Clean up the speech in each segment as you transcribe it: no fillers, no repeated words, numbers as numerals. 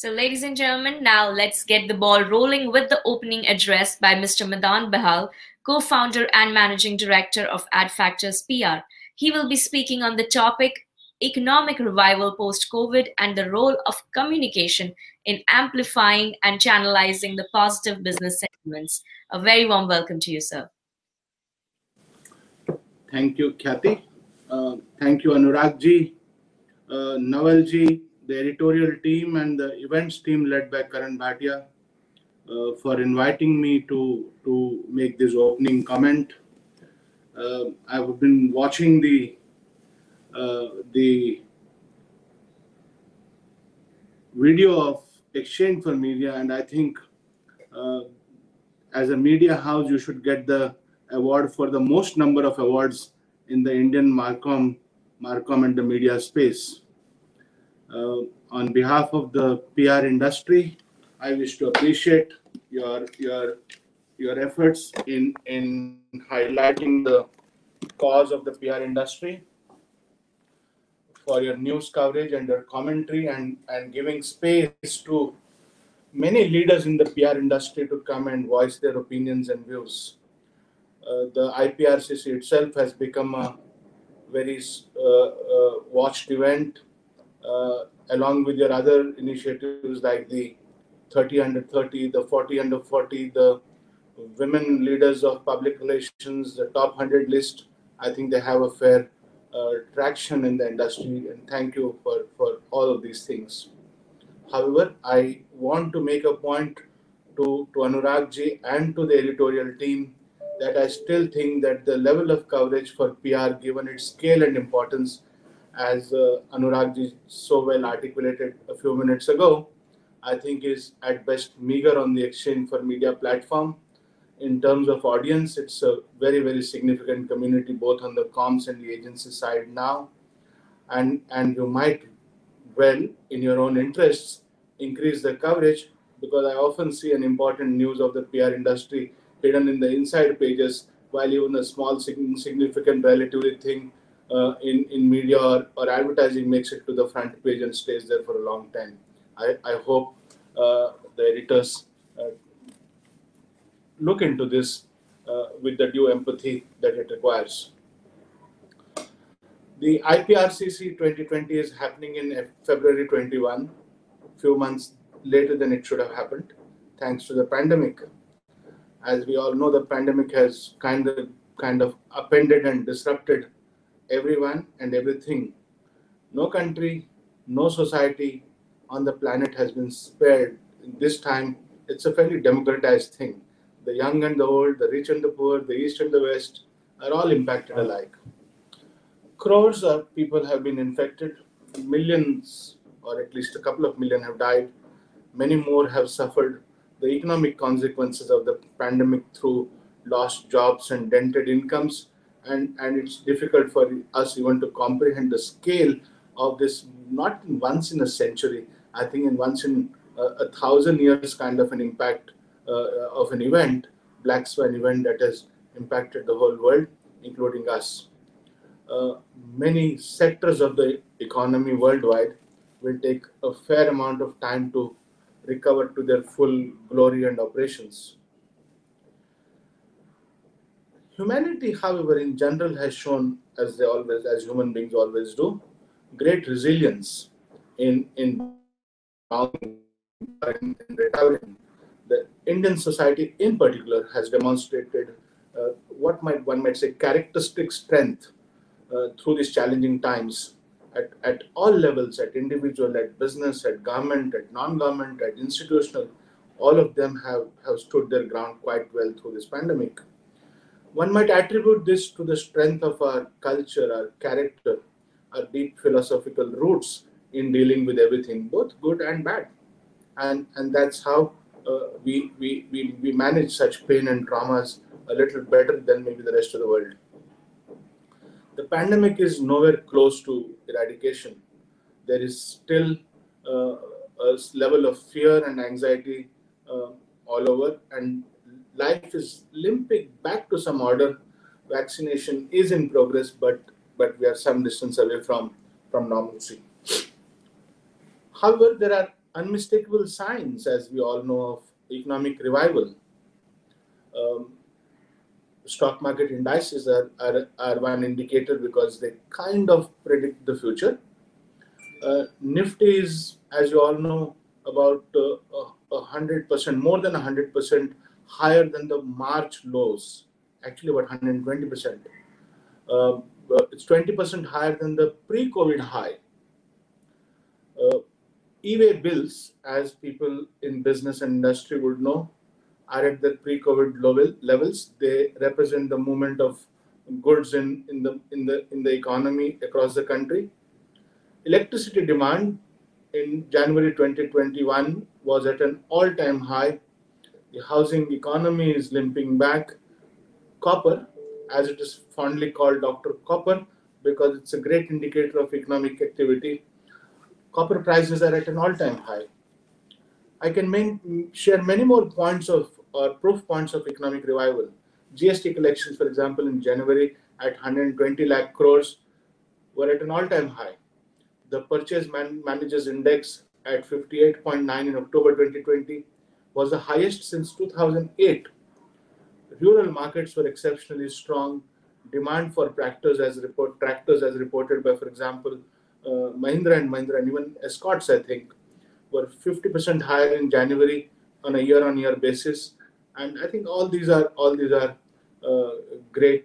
So ladies and gentlemen, now let's get the ball rolling with the opening address by Mr. Madan Bahal, co-founder and managing director of AdFactors PR. He will be speaking on the topic, economic revival post-COVID and the role of communication in amplifying and channelizing the positive business sentiments. A very warm welcome to you, sir. Thank you, Kathy. Thank you, Anuragji, Nawalji, the editorial team and the events team led by Karan Bhatia for inviting me to make this opening comment. I've been watching the video of Exchange for Media, and I think as a media house, you should get the award for the most number of awards in the Indian Marcom and the media space. On behalf of the PR industry, I wish to appreciate your efforts in highlighting the cause of the PR industry, for your news coverage and your commentary, and giving space to many leaders in the PR industry to come and voice their opinions and views. The IPRCC itself has become a very watched event, along with your other initiatives like the 30 under 30, the 40 under 40, the women leaders of public relations, the top 100 list. I think they have a fair traction in the industry, and thank you for all of these things. However, I want to make a point to Anuragji and to the editorial team that I still think that the level of coverage for PR, given its scale and importance, as Anuragji so well articulated a few minutes ago, I think is at best meager on the Exchange for Media platform. In terms of audience, it's a very, very significant community, both on the comms and the agency side now. And you might well, in your own interests, increase the coverage, because I often see an important news of the PR industry hidden in the inside pages, while even a small significant relatively thing in media or advertising makes it to the front page and stays there for a long time. I hope the editors look into this with the due empathy that it requires. The IPRCC 2020 is happening in February 21, a few months later than it should have happened, thanks to the pandemic. As we all know, the pandemic has kind of upended and disrupted everyone and everything. No country, no society on the planet has been spared. This time, it's a fairly democratized thing. The young and the old, the rich and the poor, the East and the West are all impacted alike. Crores of people have been infected. Millions, or at least a couple of million, have died. Many more have suffered the economic consequences of the pandemic through lost jobs and dented incomes. And it's difficult for us even to comprehend the scale of this, not once in a century, I think in once in a thousand years kind of an impact of an event, Black Swan event, that has impacted the whole world, including us. Many sectors of the economy worldwide will take a fair amount of time to recover to their full glory and operations. Humanity, however, in general has shown, as human beings always do, great resilience in recovering. The Indian society, in particular, has demonstrated what one might say characteristic strength through these challenging times at all levels, at individual, at business, at government, at non-government, at institutional. All of them have stood their ground quite well through this pandemic. One might attribute this to the strength of our culture, our character, our deep philosophical roots in dealing with everything, both good and bad. And that's how we manage such pain and traumas a little better than maybe the rest of the world. The pandemic is nowhere close to eradication. There is still a level of fear and anxiety all over, and life is limping back to some order. Vaccination is in progress, but we are some distance away from normalcy. However, there are unmistakable signs, as we all know, of economic revival. Stock market indices are one indicator because they kind of predict the future. Nifty is, as you all know, about 100%, more than 100% higher than the March lows, actually about 120%. It's 20% higher than the pre-COVID high. E-way bills, as people in business and industry would know, are at the pre-COVID levels. They represent the movement of goods in the economy across the country. Electricity demand in January 2021 was at an all-time high. The housing economy is limping back. Copper, as it is fondly called Dr. Copper, because it's a great indicator of economic activity. Copper prices are at an all-time high. I can share many more points of or proof points of economic revival. GST collections, for example, in January at 120 lakh crores were at an all-time high. The Purchase Managers Index at 58.9 in October 2020 was the highest since 2008. Rural markets were exceptionally strong. Demand for tractors as reported by, for example, Mahindra and Mahindra and even Escorts, I think, were 50% higher in January on a year-on-year basis, and I think all these are great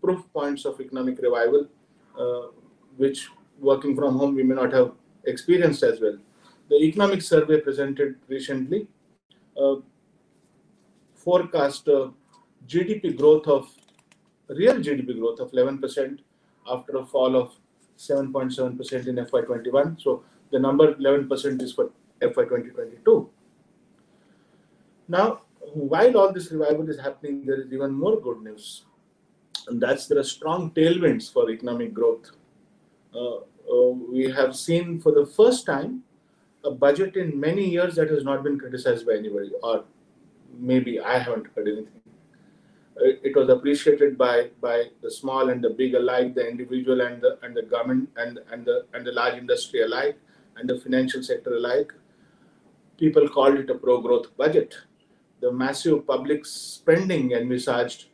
proof points of economic revival, which working from home we may not have experienced as well. The economic survey presented recently forecast real GDP growth of 11% after a fall of 7.7% in FY21. So the number 11% is for FY 2022. Now, while all this revival is happening, there is even more good news, and that's there are strong tailwinds for economic growth. We have seen for the first time a budget in many years that has not been criticized by anybody, or maybe I haven't heard anything. It was appreciated by the small and the big alike, the individual and the government and the large industry alike, and the financial sector alike. People called it a pro-growth budget. The massive public spending envisaged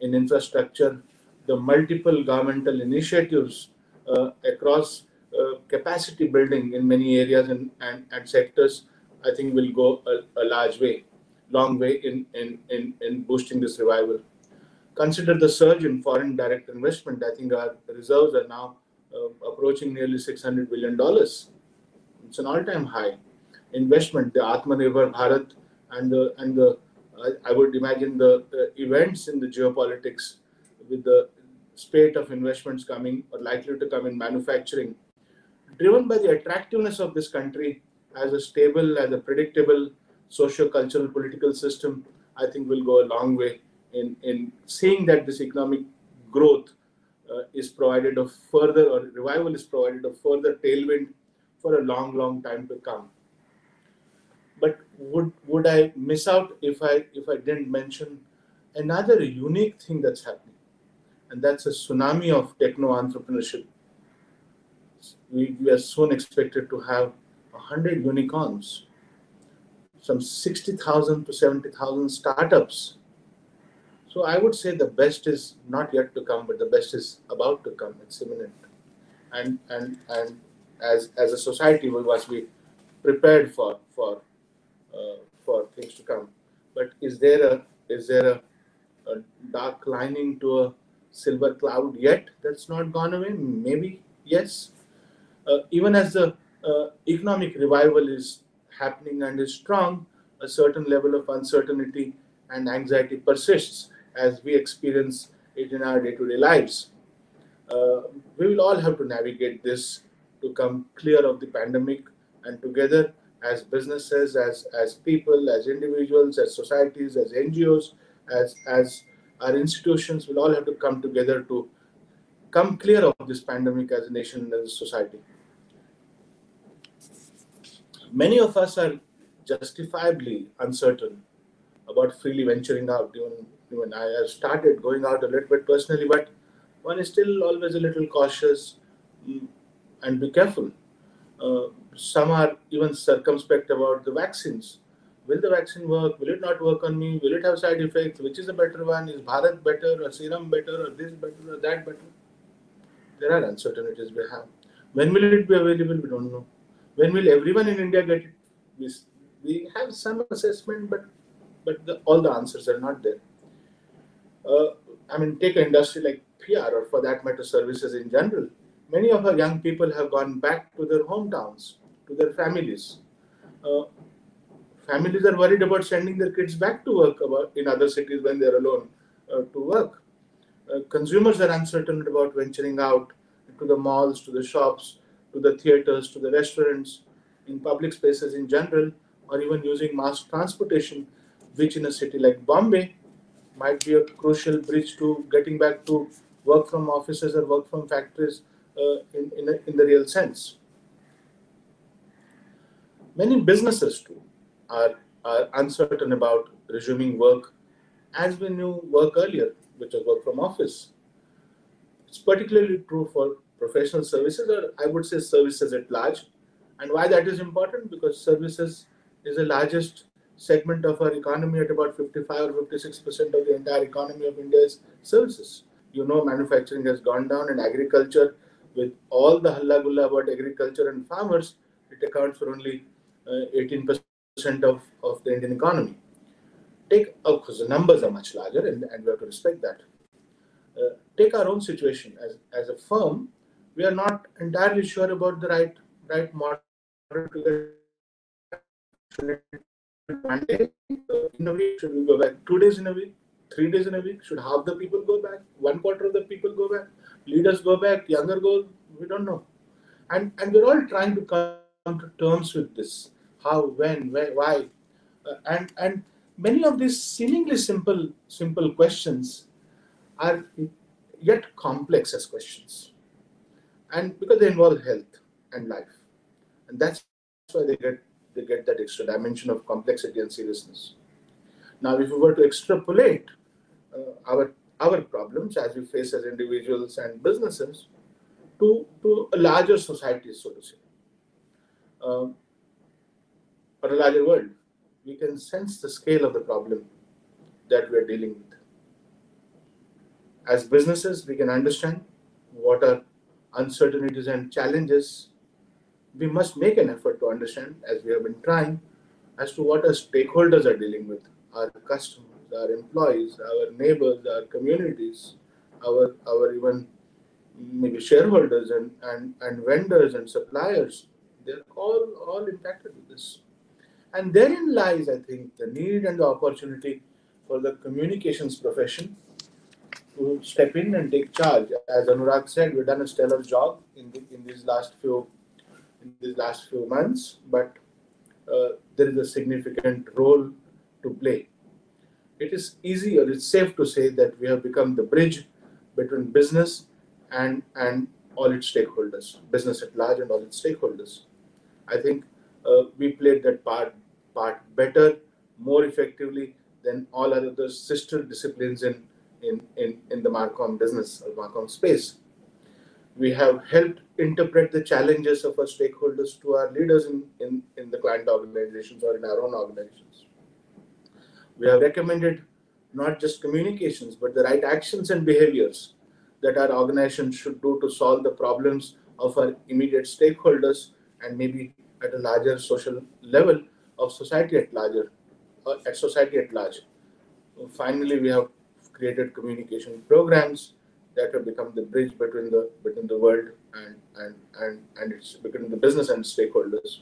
in infrastructure, the multiple governmental initiatives across capacity building in many areas and sectors, I think will go a long way in boosting this revival. Consider the surge in foreign direct investment. I think our reserves are now approaching nearly $600 billion. It's an all-time high. Investment, the Atmanirbhar Bharat, and I would imagine the events in the geopolitics with the spate of investments coming or likely to come in manufacturing, driven by the attractiveness of this country as a stable, as a predictable socio-cultural political system, I think will go a long way in seeing that this economic growth is provided of further, or revival is provided of further tailwind for a long time to come. But would I miss out if I didn't mention another unique thing that's happening, and that's a tsunami of techno-entrepreneurship. We are soon expected to have 100 unicorns, some 60,000 to 70,000 startups. So I would say the best is not yet to come, but the best is about to come. It's imminent. And as a society, we must be prepared for things to come. But is there a dark lining to a silver cloud yet that's not gone away? Maybe, yes. Even as the economic revival is happening and is strong, a certain level of uncertainty and anxiety persists as we experience it in our day-to-day lives. We will all have to navigate this to come clear of the pandemic, and together as businesses, as people, as individuals, as societies, as NGOs, as our institutions, we'll all have to come together to come clear of this pandemic as a nation and as a society. Many of us are justifiably uncertain about freely venturing out. Even I have started going out a little bit personally, but one is still always a little cautious and be careful. Some are even circumspect about the vaccines. Will the vaccine work? Will it not work on me? Will it have side effects? Which is a better one? Is Bharat better or Serum better or this better or that better? There are uncertainties we have. When will it be available? We don't know. When will everyone in India get it? We have some assessment, but all the answers are not there. I mean, take an industry like PR or for that matter services in general. Many of our young people have gone back to their hometowns, to their families. Families are worried about sending their kids back to work in other cities when they are alone to work. Consumers are uncertain about venturing out to the malls, to the shops, to the theaters, to the restaurants, in public spaces in general, or even using mass transportation, which in a city like Bombay might be a crucial bridge to getting back to work from offices or work from factories in the real sense. Many businesses too are uncertain about resuming work as we knew work earlier, which was work from office. It's particularly true for professional services, or I would say services at large. And why that is important? Because services is the largest segment of our economy at about 55 or 56% of the entire economy of India is services. You know, manufacturing has gone down, and agriculture, with all the halla gulla about agriculture and farmers, it accounts for only 18% of the Indian economy. Of course, the numbers are much larger, and we have to respect that. Take our own situation as a firm. We are not entirely sure about the right model to get Monday in a week. Should we go back 2 days in a week, 3 days in a week? Should half the people go back, 1/4 of the people go back, leaders go back, younger go? We don't know. And we're all trying to come to terms with this. How, when, where, why? And many of these seemingly simple questions are yet complex as questions, and because they involve health and life, and that's why they get that extra dimension of complexity and seriousness. Now, if we were to extrapolate our problems as we face as individuals and businesses to a larger society, so to say, or a larger world, we can sense the scale of the problem that we are dealing with. As businesses, we can understand what are uncertainties and challenges. We must make an effort to understand, as we have been trying, as to what our stakeholders are dealing with, our customers, our employees, our neighbors, our communities, our even maybe shareholders and vendors and suppliers. They're all impacted with this. And therein lies, I think, the need and the opportunity for the communications profession to step in and take charge. As Anurag said, we've done a stellar job in these last few months, but there is a significant role to play. It is easy, or it's safe to say, that we have become the bridge between business and all its stakeholders, business at large and all its stakeholders. I think we played that part better, more effectively than all other sister disciplines in the Marcom business or Marcom space. We have helped interpret the challenges of our stakeholders to our leaders in the client organizations or in our own organizations. We have recommended not just communications, but the right actions and behaviors that our organizations should do to solve the problems of our immediate stakeholders, and maybe at a larger social level of society at larger, or at society at large. Finally, we have created communication programs that have become the bridge between the world and it's between the business and stakeholders.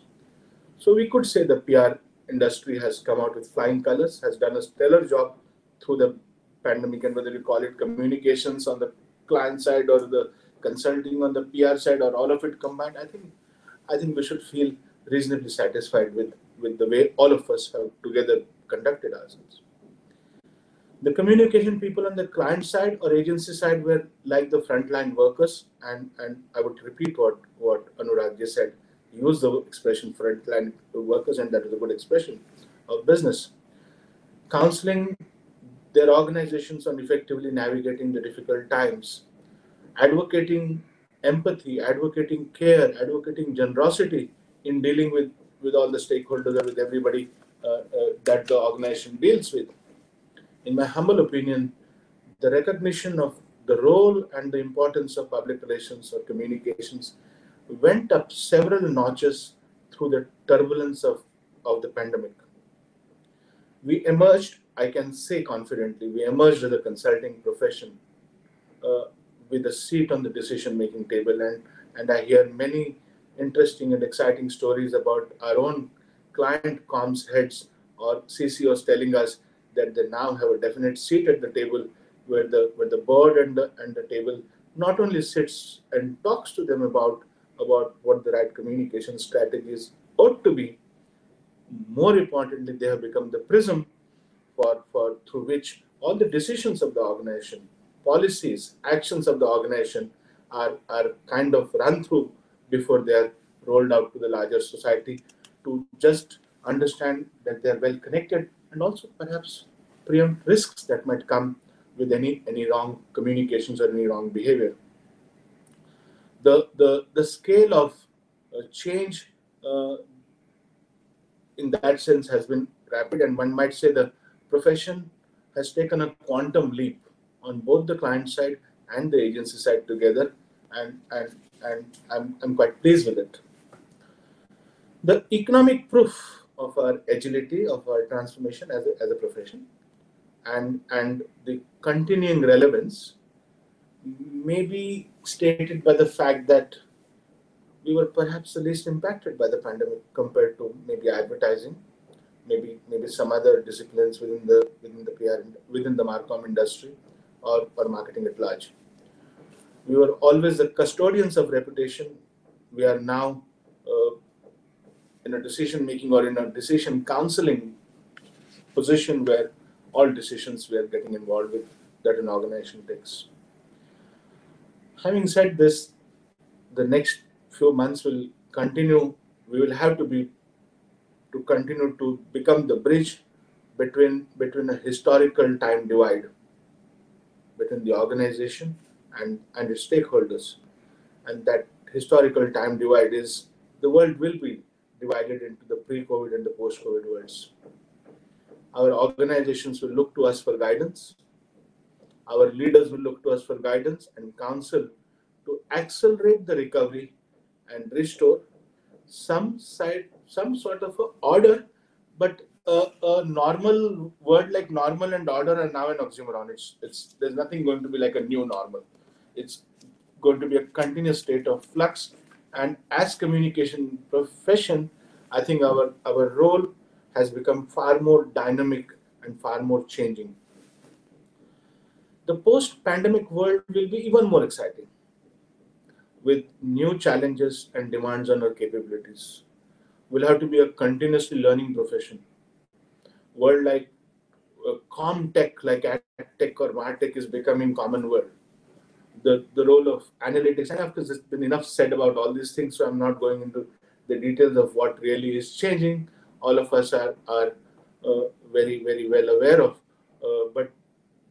So we could say the PR industry has come out with flying colors, has done a stellar job through the pandemic, and whether you call it communications on the client side or the consulting on the PR side or all of it combined, I think we should feel reasonably satisfied with the way all of us have together conducted ourselves. The communication people on the client side or agency side were like the frontline workers, and I would repeat what Anuragji said. He used the expression frontline workers, and that is a good expression of business. Counseling their organizations on effectively navigating the difficult times, advocating empathy, advocating care, advocating generosity in dealing with all the stakeholders and with everybody that the organization deals with. In my humble opinion, the recognition of the role and the importance of public relations or communications went up several notches through the turbulence of the pandemic. We emerged, I can say confidently, we emerged as a consulting profession with a seat on the decision-making table. And I hear many interesting and exciting stories about our own client comms heads or CCOs telling us that they now have a definite seat at the table where the board and the table not only sits and talks to them about what the right communication strategies ought to be. More importantly, they have become the prism through which all the decisions of the organization, policies, actions of the organization are kind of run through before they are rolled out to the larger society, to just understand that they are well connected and also perhaps preempt risks that might come with any wrong communications or any wrong behavior. The scale of change in that sense has been rapid, and one might say the profession has taken a quantum leap on both the client side and the agency side together, and I'm quite pleased with it. The economic proof of our agility, of our transformation as a profession, and the continuing relevance may be stated by the fact that we were perhaps the least impacted by the pandemic compared to maybe advertising, maybe some other disciplines within the PR, within the Marcom industry, or marketing at large. We were always the custodians of reputation. We are now in a decision making or in a decision counseling position where all decisions we are getting involved with that an organization takes. Having said this, the next few months will continue. We will have to continue to become the bridge between a historical time divide between the organization and its stakeholders. And that historical time divide is the world will be divided into the pre-COVID and the post-COVID worlds. Our organizations will look to us for guidance. Our leaders will look to us for guidance and counsel to accelerate the recovery and restore some sort of a order, but a normal word like normal and order are now an oxymoron. There's nothing going to be like a new normal. It's going to be a continuous state of flux. And as communication profession, I think our role has become far more dynamic and far more changing. The post-pandemic world will be even more exciting, with new challenges and demands on our capabilities. We'll have to be a continuously learning profession. World like comtech, like AdTech or MarTech is becoming common world. The role of analytics, and of course there's been enough said about all these things, so I'm not going into the details of what really is changing. All of us are very, very well aware of, but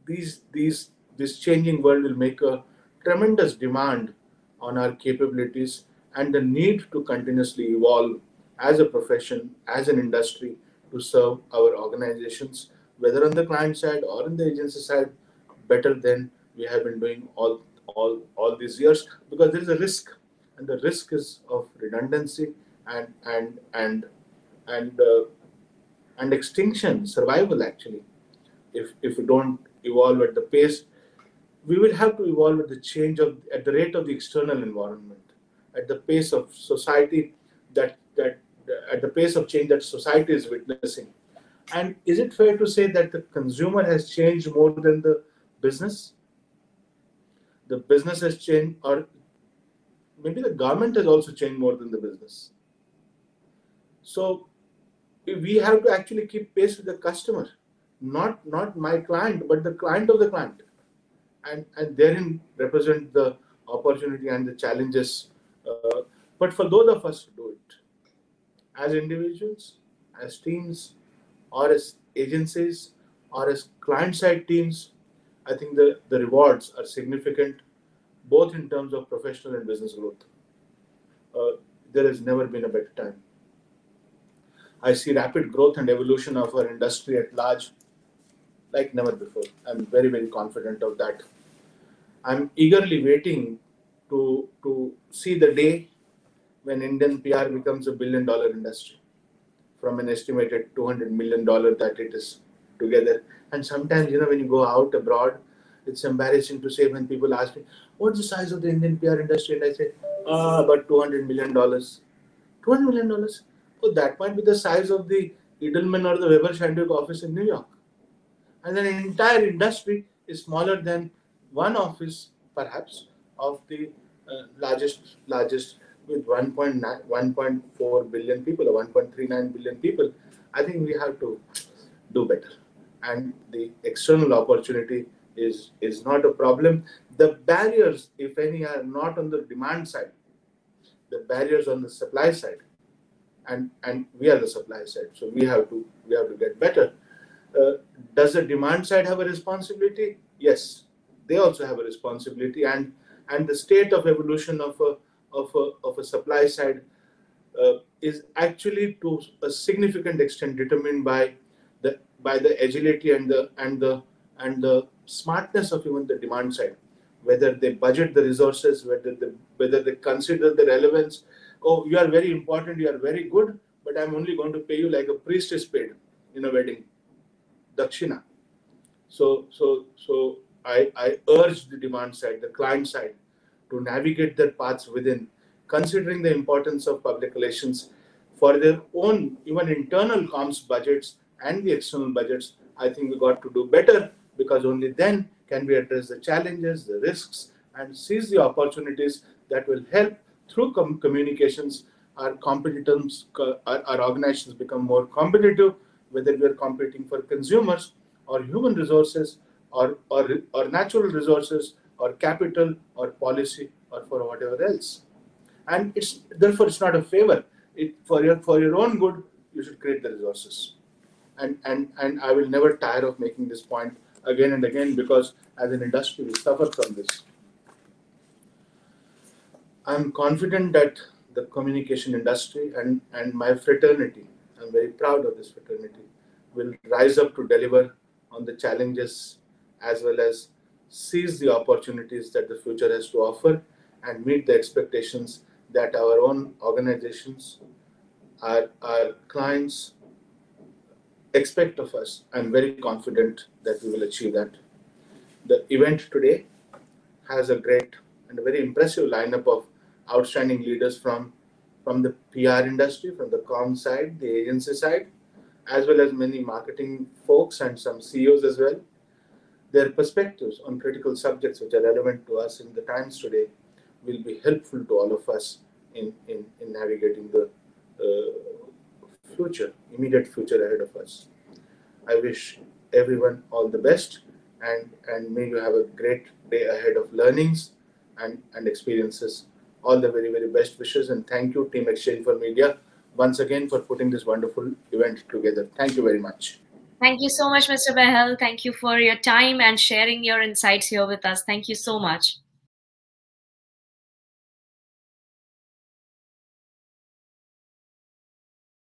this changing world will make a tremendous demand on our capabilities and the need to continuously evolve as a profession, as an industry, to serve our organizations, whether on the client side or on the agency side, better than we have been doing all these years, because there is a risk, and the risk is of redundancy and extinction, survival actually. If we don't evolve at the pace, we will have to evolve at the change of, at the rate of the external environment, at the pace of society at the pace of change that society is witnessing. And is it fair to say that the consumer has changed more than the business? The business has changed, or maybe the government has also changed more than the business. So we have to actually keep pace with the customer, not my client, but the client of the client. And therein represent the opportunity and the challenges. But for those of us who do it, as individuals, as teams, or as agencies, or as client-side teams, I think the rewards are significant, both in terms of professional and business growth. There has never been a better time. I see rapid growth and evolution of our industry at large like never before. I'm very, very confident of that. I'm eagerly waiting to see the day when Indian PR becomes a $1 billion industry from an estimated $200 million that it is together. And sometimes, you know, when you go out abroad, it's embarrassing to say when people ask me, what's the size of the Indian PR industry? And I say, about $200 million. $200 million? Oh, that might be the size of the Edelman or the Weber Shandwick office in New York. And then an entire industry is smaller than one office, perhaps, of the largest with 1.4 billion people or 1.39 billion people. I think we have to do better. And the external opportunity is not a problem. The barriers, if any, are not on the demand side. The barriers on the supply side, and we are the supply side, so we have to get better. Does the demand side have a responsibility? Yes, they also have a responsibility, and the state of evolution of a supply side is actually to a significant extent determined by the agility and the smartness of even the demand side, whether they budget the resources, whether they consider the relevance. Oh, you are very important, you are very good, but I'm only going to pay you like a priest is paid in a wedding, dakshina. So I urge the demand side, the client side, to navigate their paths within, considering the importance of public relations for their own, even internal comms budgets and the external budgets. I think we got to do better, because only then can we address the challenges, the risks, and seize the opportunities that will help through communications our organizations become more competitive, whether we are competing for consumers or human resources or natural resources or capital or policy or for whatever else. And it's therefore it's not a favor. For your own good, you should create the resources. And I will never tire of making this point again and again, because as an industry we suffer from this. I'm confident that the communication industry and my fraternity, I'm very proud of this fraternity, will rise up to deliver on the challenges as well as seize the opportunities that the future has to offer and meet the expectations that our own organizations, our clients expect of us. I'm very confident that we will achieve that. The event today has a great and a very impressive lineup of outstanding leaders from the PR industry, from the comm side, the agency side, as well as many marketing folks and some CEOs as well. Their perspectives on critical subjects which are relevant to us in the times today will be helpful to all of us in navigating the future, immediate future ahead of us. I wish everyone all the best, and may you have a great day ahead of learnings and experiences. All the very, very best wishes, and thank you, Team Exchange for Media, once again for putting this wonderful event together. Thank you very much. Thank you so much, Mr. Bahal. Thank you for your time and sharing your insights here with us. Thank you so much.